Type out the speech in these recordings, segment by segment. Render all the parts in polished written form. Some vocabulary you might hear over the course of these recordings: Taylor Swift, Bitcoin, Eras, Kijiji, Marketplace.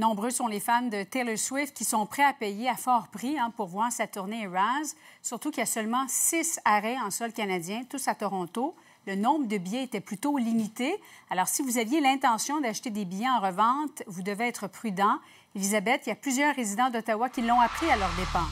Nombreux sont les fans de Taylor Swift qui sont prêts à payer à fort prix pour voir sa tournée Eras, surtout qu'il y a seulement 6 arrêts en sol canadien, tous à Toronto. Le nombre de billets était plutôt limité. Alors, si vous aviez l'intention d'acheter des billets en revente, vous devez être prudent. Elisabeth, il y a plusieurs résidents d'Ottawa qui l'ont appris à leurs dépens.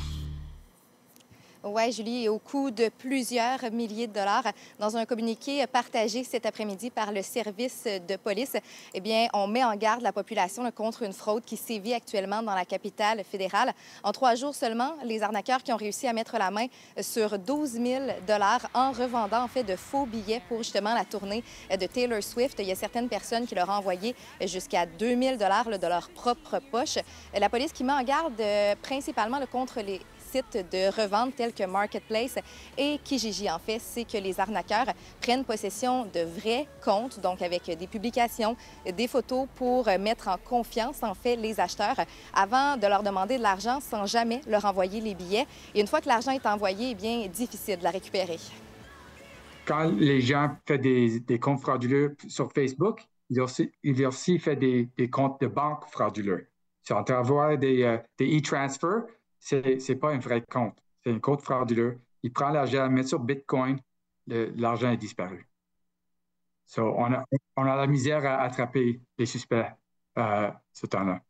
Oui, Julie, au coût de plusieurs milliers de dollars. Dans un communiqué partagé cet après-midi par le service de police, eh bien, on met en garde la population contre une fraude qui sévit actuellement dans la capitale fédérale. En 3 jours seulement, les arnaqueurs qui ont réussi à mettre la main sur 12 000 $ en revendant en fait de faux billets pour justement la tournée de Taylor Swift. Il y a certaines personnes qui leur ont envoyé jusqu'à 2 000 $ de leur propre poche. La police qui met en garde principalement contre les sites de revente tels que Marketplace et Kijiji. En fait, c'est que les arnaqueurs prennent possession de vrais comptes, donc avec des publications, des photos pour mettre en confiance, en fait, les acheteurs avant de leur demander de l'argent sans jamais leur envoyer les billets. Et une fois que l'argent est envoyé, eh bien, difficile de la récupérer. Quand les gens font des comptes frauduleux sur Facebook, ils aussi font des comptes de banque frauduleux. C'est en travers des e-transfers. C'est pas un vrai compte. C'est un compte frauduleux. Il prend l'argent, met sur Bitcoin, l'argent est disparu. So, on a la misère à attraper les suspects ce temps-là.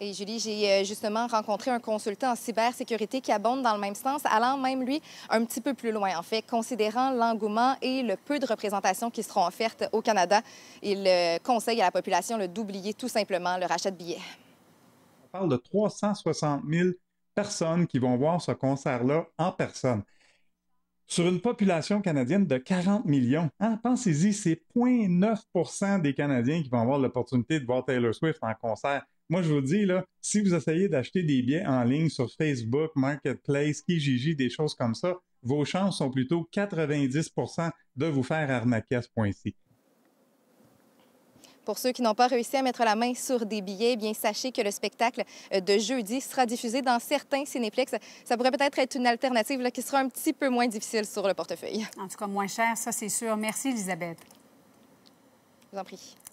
Et Julie, j'ai justement rencontré un consultant en cybersécurité qui abonde dans le même sens, allant même, lui, un petit peu plus loin, en fait, considérant l'engouement et le peu de représentations qui seront offertes au Canada. Il conseille à la population d'oublier tout simplement le rachat de billets. On parle de 360 000 personnes qui vont voir ce concert-là en personne. Sur une population canadienne de 40 millions, hein? Pensez-y, c'est 0,9 % des Canadiens qui vont avoir l'opportunité de voir Taylor Swift en concert. Moi, je vous dis, là, si vous essayez d'acheter des billets en ligne sur Facebook, Marketplace, Kijiji, des choses comme ça, vos chances sont plutôt 90 % de vous faire arnaquer à ce point-ci. Pour ceux qui n'ont pas réussi à mettre la main sur des billets, eh bien sachez que le spectacle de jeudi sera diffusé dans certains cinéplexes. Ça pourrait peut-être être une alternative qui sera un petit peu moins difficile sur le portefeuille. En tout cas, moins cher, ça c'est sûr. Merci, Elisabeth. Je vous en prie.